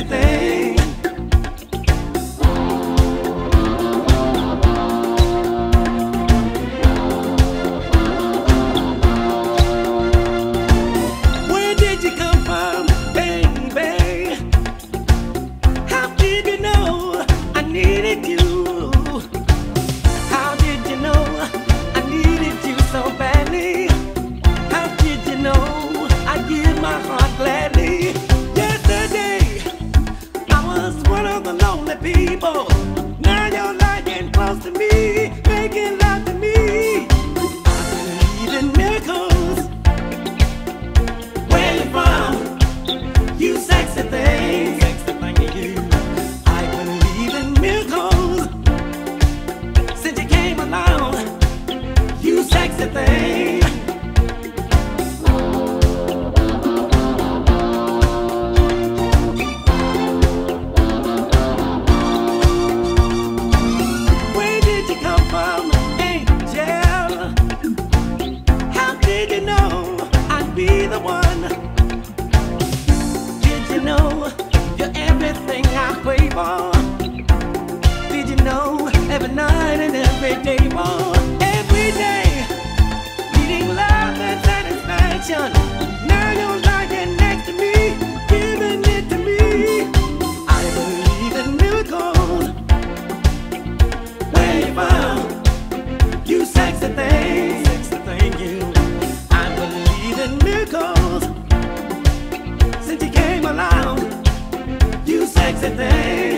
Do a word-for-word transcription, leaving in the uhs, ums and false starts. everything. Where did you come from, baby? How did you know I needed you? How did you know I needed you so badly? How did you know I give my heart gladly? Lonely people, now you're lying close to me, making love to me. I believe in miracles. Where you from? You sexy thing. Sexy thing you. I believe in miracles. Since you came along, you sexy thing. Did you know every night and every day, more every day, needing love and satisfaction. Now you're lying next to me, giving it to me. I believe in miracles. Where you from? You sexy thing, sexy thing you. I believe in miracles. Since you came along, you sexy thing.